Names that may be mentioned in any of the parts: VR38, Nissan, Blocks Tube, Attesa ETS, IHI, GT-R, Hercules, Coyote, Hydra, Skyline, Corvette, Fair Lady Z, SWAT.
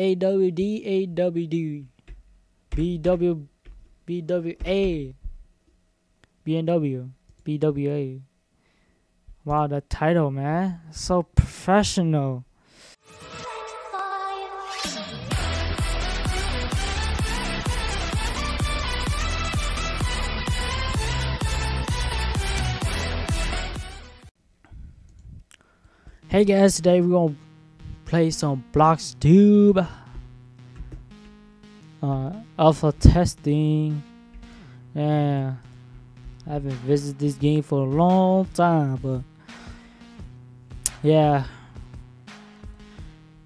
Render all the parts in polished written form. AWD, BW, BWA, BNW, BWA. Wow, the title, man, so professional. Hey guys, today we're gonna play some Blocks Tube. Alpha testing, and I haven't visited this game for a long time, but yeah,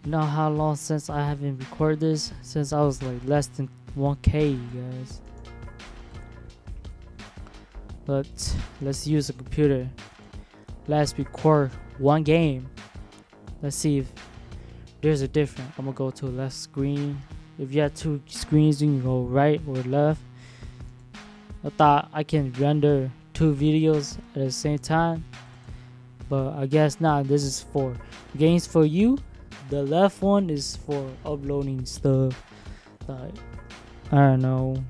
you know how long since I haven't recorded this, since I was like less than 1K, guys. But let's use a computer. Let's record one game. Let's see if there's a difference. I'm gonna go to left screen. If you have two screens, you can go right or left. I thought I can render two videos at the same time, but I guess not. This is for games for you. The left one is for uploading stuff, like I don't know.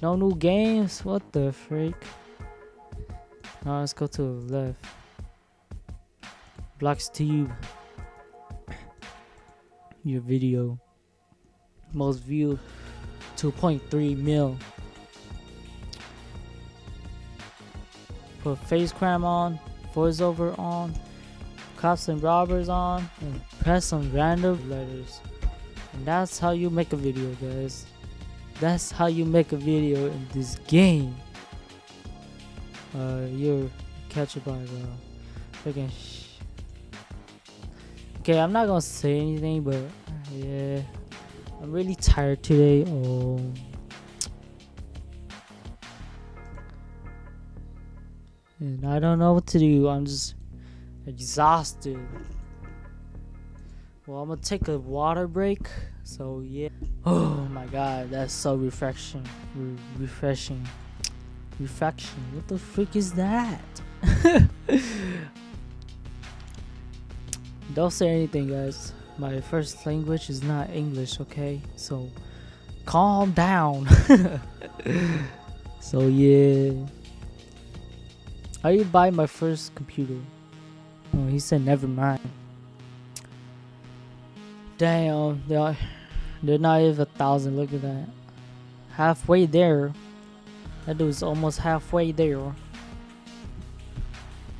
No new games? What the freak? Now let's go to the left. Blocks Tube. Your video most viewed 2.3 mil. Put face cam on, voiceover on, cops and robbers on, and press some random letters, and that's how you make a video, guys. That's how you make a video in this game. You're captured by the freaking okay, I'm not gonna say anything, but yeah, I'm really tired today. Oh, and I don't know what to do. I'm just exhausted. Well, I'm gonna take a water break. So yeah. Oh my God, that's so refreshing. Refraction. What the freak is that? Don't say anything, guys. My first language is not English, okay? So calm down. So yeah, are you buying my first computer? Oh, he said never mind. Damn, they're not even 1,000. Look at that. Halfway there. That dude's almost halfway there.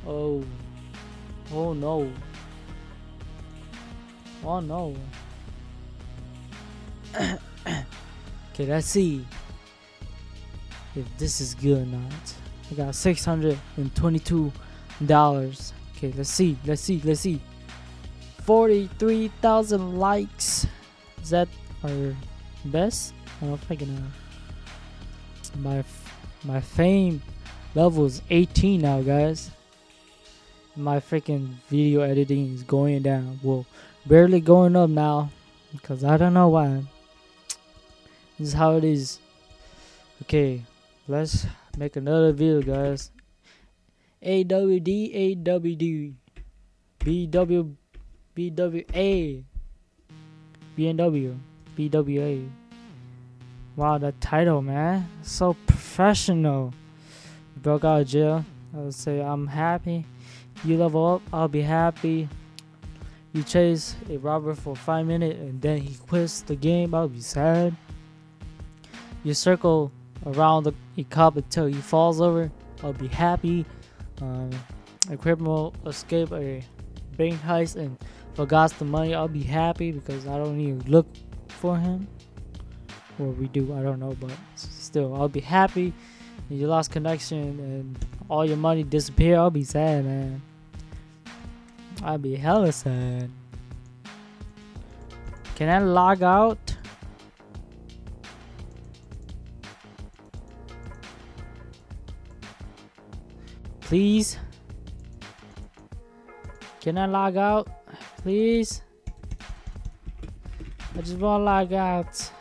Oh. Oh no. Oh no. Okay, let's see if this is good or not. I got $622. Okay, let's see. 43,000 likes. Is that our best? I don't freaking know. My fame level is 18 now, guys. My freaking video editing is going down. Well, barely going up now, because I don't know why. This is how it is. Okay, let's make another video, guys. AWD, BW, BWA, BNW, BWA. Wow, the title, man, so professional. Broke out of jail. I would say I'm happy. You level up, I'll be happy. You chase a robber for 5 minutes and then he quits the game, I'll be sad. You circle around the cop until he falls over, I'll be happy. A criminal escaped a bank heist and forgot the money, I'll be happy because I don't need to look for him. Or we do, I don't know, but still, I'll be happy. You lost connection and all your money disappeared, I'll be sad, man. I'll be hella sad. Can I log out? Please? Can I log out? Please? I just wanna log out.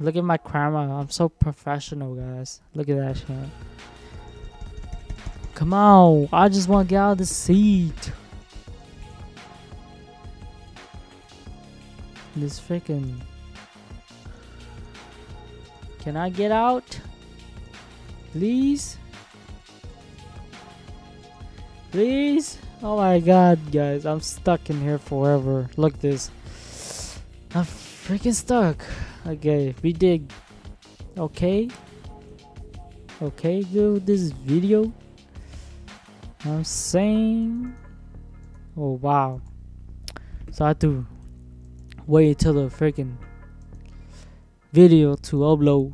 Look at my camera. I'm so professional, guys. Look at that shit. Come on. I just want to get out of the seat. This freaking... Can I get out? Please? Please? Oh my god, guys. I'm stuck in here forever. Look this. I'm freaking stuck. Okay, we did. Okay. Okay, do this video. I'm saying... Oh, wow. So I have to wait till the freaking video to upload.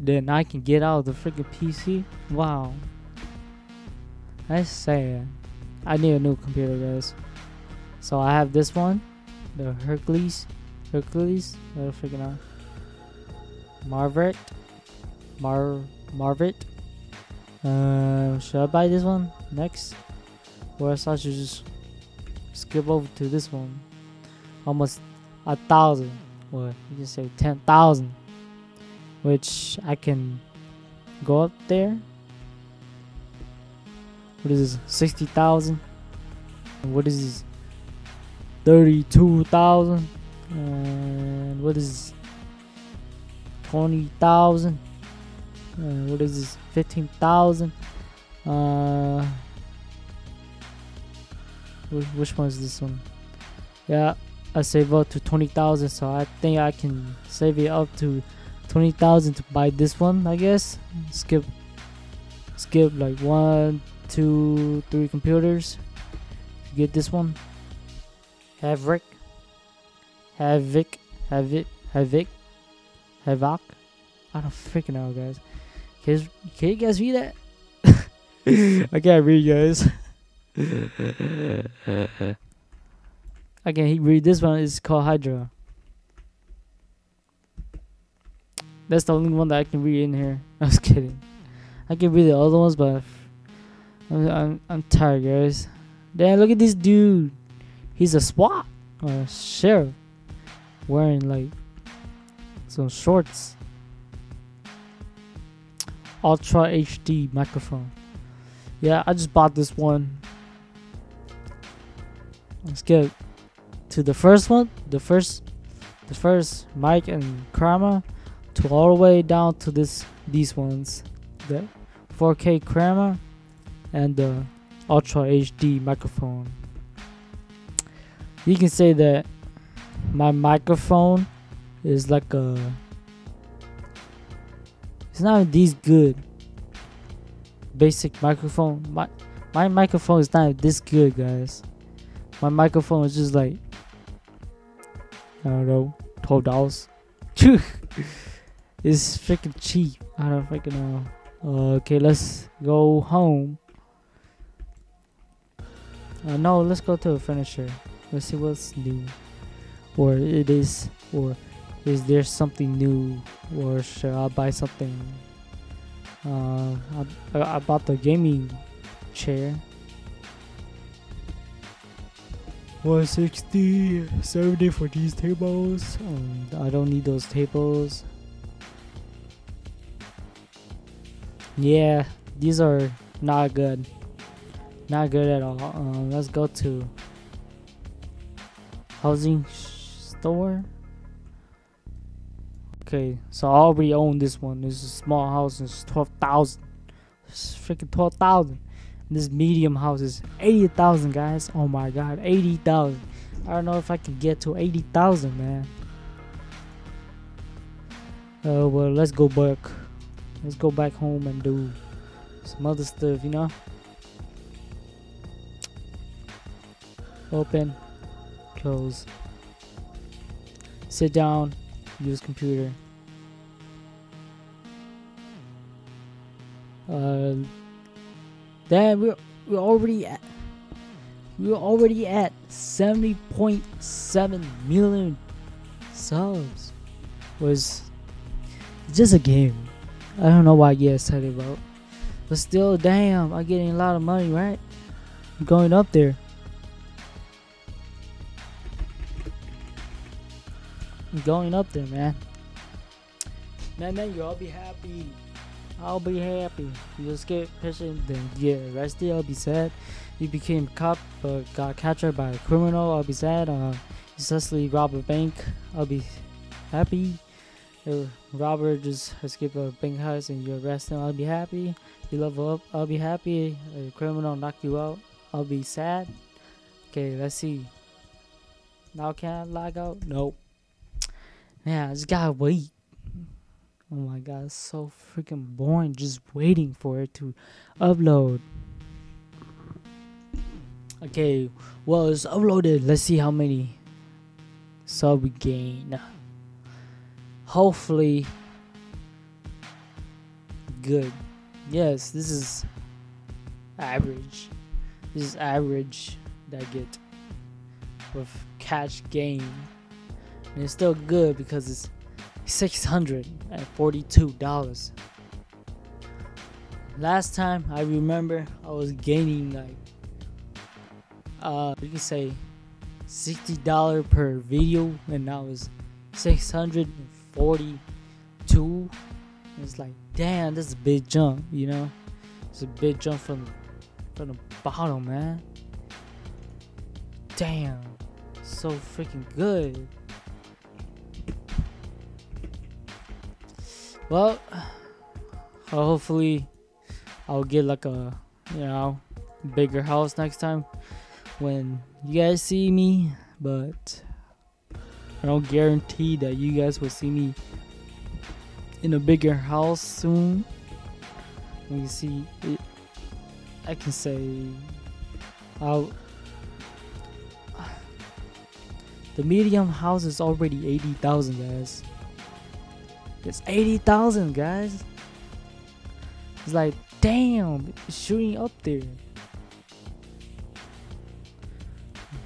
Then I can get out of the freaking PC. Wow. That's sad. I need a new computer, guys. So I have this one. The Hercules. Hercules. I freaking out. Marvert. Marvert. Should I buy this one next? Or else I should just skip over to this one. Almost 1,000, or you can say 10,000, which I can go up there. What is this? 60,000. What is this? 32,000. And what is this? 20,000. What is this? 15,000. Which one is this one? Yeah, I save up to 20,000, so I think I can save it up to 20,000 to buy this one, I guess. Skip like 1, 2, 3 computers to get this one. Havoc. I don't freaking know, guys. Can you guys read that? I can't read, guys. Again, read this one. Is called Hydra. That's the only one that I can read in here. I was kidding. I can read the other ones, but I'm tired, guys. Damn, look at this dude. He's a SWAT or a sheriff, wearing like some shorts. Ultra HD microphone. Yeah, I just bought this one. Let's get to the first one, the first mic and camera, to all the way down to these ones, the 4K camera and the Ultra HD microphone. You can say that my microphone is like a... It's not these good basic microphone. My microphone is not this good, guys. My microphone is just like, I don't know, $12. It's freaking cheap. I don't freaking know. Okay, let's go home. No, let's go to a furniture. Let's see what's new, or is there something new, or should I buy something? I bought the gaming chair. 160, 70 for these tables. I don't need those tables. Yeah, these are not good. Not good at all. Let's go to housing store. Okay, so I already own this one. This is a small house. It's 12,000. It's freaking 12,000. This medium house is 80,000, guys. Oh my god, 80,000. I don't know if I can get to 80,000, man. Well, let's go back. Let's go back home and do some other stuff, you know. Open, close. Sit down. Use computer. Damn, we're already at 70.7 million subs. Was just a game. I don't know why I get excited about, but still, damn, I'm getting a lot of money, right? I'm going up there. I'm going up there, man. Man, you all be happy. I'll be happy. You just get patient, then get arrested. I'll be sad. You became a cop, but got captured by a criminal. I'll be sad. successfully rob a bank, I'll be happy. The robber just escaped a bank heist and you arrest him, I'll be happy. You level up, I'll be happy. A criminal knocked you out, I'll be sad. Okay, let's see. Now can I log out? Nope. Man, I just gotta wait. Oh my god, it's so freaking boring just waiting for it to upload. Okay, well, it's uploaded. Let's see how many sub we gain. Hopefully good. Yes, this is average. This is average that I get with catch game. And it's still good because it's $642. Last time I remember I was gaining like you can say $60 per video, and now it's $642. It's like, damn, that's a big jump, you know. It's a big jump from the bottom, man. Damn, so freaking good. Well, hopefully I'll get like a, you know, bigger house next time when you guys see me, but I don't guarantee that you guys will see me in a bigger house soon. Let me see it. I can say the medium house is already 80,000, guys. It's 80,000, guys. It's like, damn, it's shooting up there.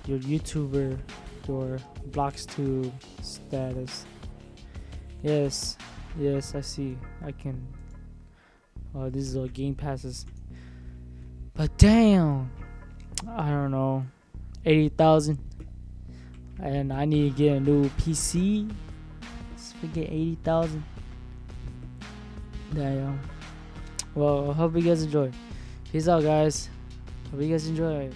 Your YouTuber, your Blocks Tube status. Yes, yes, I see. I can. Oh, this is all game passes. But damn, I don't know, 80,000, and I need to get a new PC. We get 80,000. Damn. Well, I hope you guys enjoy. Peace out, guys. Hope you guys enjoy.